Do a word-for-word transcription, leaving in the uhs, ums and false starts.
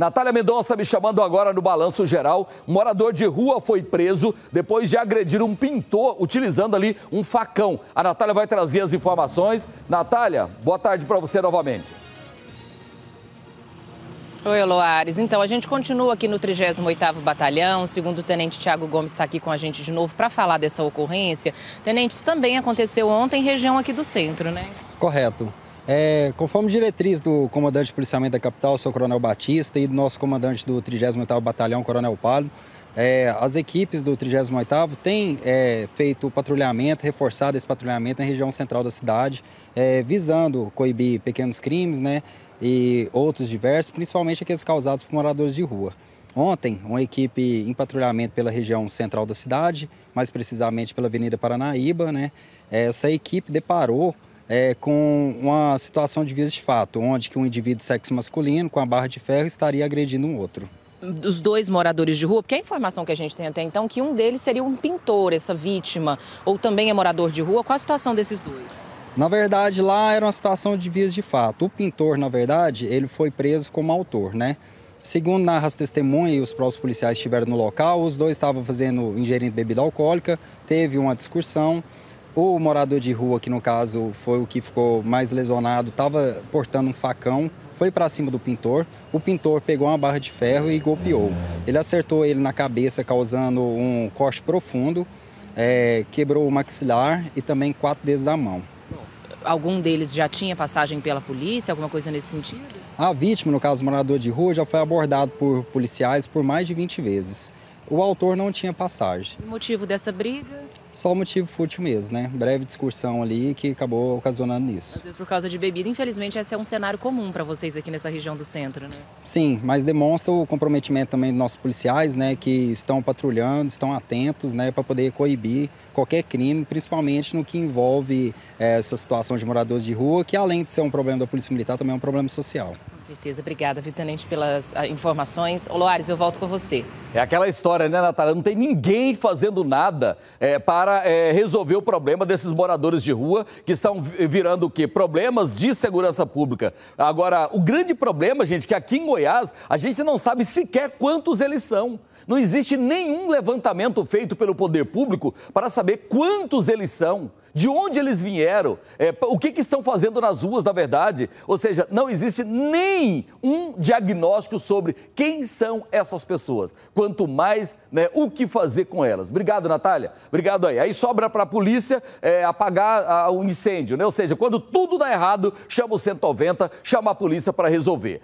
Natália Mendonça me chamando agora no Balanço Geral. Um morador de rua foi preso depois de agredir um pintor utilizando ali um facão. A Natália vai trazer as informações. Natália, boa tarde para você novamente. Oi, Aloares. Então, a gente continua aqui no trigésimo oitavo Batalhão. O segundo Tenente Thiago Gomes está aqui com a gente de novo para falar dessa ocorrência. Tenente, isso também aconteceu ontem em região aqui do centro, né? Correto. É, conforme diretriz do comandante de policiamento da capital, seu Coronel Batista, e do nosso comandante do trigésimo oitavo Batalhão, Coronel Paulo, é, as equipes do trigésimo oitavo têm é, feito patrulhamento, reforçado esse patrulhamento na região central da cidade, é, visando coibir pequenos crimes, né? E outros diversos, principalmente aqueles causados por moradores de rua. Ontem, uma equipe em patrulhamento pela região central da cidade, mais precisamente pela Avenida Paranaíba, né? Essa equipe deparou é, com uma situação de vias de fato, onde que um indivíduo de sexo masculino, com a barra de ferro, estaria agredindo um outro. Os dois moradores de rua, porque a informação que a gente tem até então, que um deles seria um pintor, essa vítima, ou também é morador de rua. Qual a situação desses dois? Na verdade, lá era uma situação de vias de fato. O pintor, na verdade, ele foi preso como autor, né? Segundo narra as testemunhas e os próprios policiais estiveram no local, os dois estavam fazendo, ingerindo bebida alcoólica, teve uma discussão. O morador de rua, que no caso foi o que ficou mais lesionado, estava portando um facão, foi para cima do pintor. O pintor pegou uma barra de ferro e golpeou. Ele acertou ele na cabeça, causando um corte profundo, é, quebrou o maxilar e também quatro dedos da mão. Algum deles já tinha passagem pela polícia, alguma coisa nesse sentido? A vítima, no caso morador de rua, já foi abordado por policiais por mais de vinte vezes. O autor não tinha passagem. O motivo dessa briga? Só o motivo fútil mesmo, né? Breve discussão ali que acabou ocasionando isso. Às vezes por causa de bebida, infelizmente, esse é um cenário comum para vocês aqui nessa região do centro, né? Sim, mas demonstra o comprometimento também dos nossos policiais, né? Que estão patrulhando, estão atentos, né? Para poder coibir qualquer crime, principalmente no que envolve é, essa situação de moradores de rua, que além de ser um problema da Polícia Militar, também é um problema social. Com certeza. Obrigada, Vitor, pelas informações. Aloares, eu volto com você. É aquela história, né, Natália? Não tem ninguém fazendo nada é, para... para é, resolver o problema desses moradores de rua que estão virando o quê? Problemas de segurança pública. Agora, o grande problema, gente, que aqui em Goiás a gente não sabe sequer quantos eles são. Não existe nenhum levantamento feito pelo poder público para saber quantos eles são, de onde eles vieram, é, o que, que estão fazendo nas ruas, na verdade. Ou seja, não existe nem um diagnóstico sobre quem são essas pessoas, quanto mais, né, o que fazer com elas. Obrigado, Natália. Obrigado aí. Aí sobra para a polícia é, apagar a, o incêndio, né? Ou seja, quando tudo dá errado, chama o cento e noventa, chama a polícia para resolver.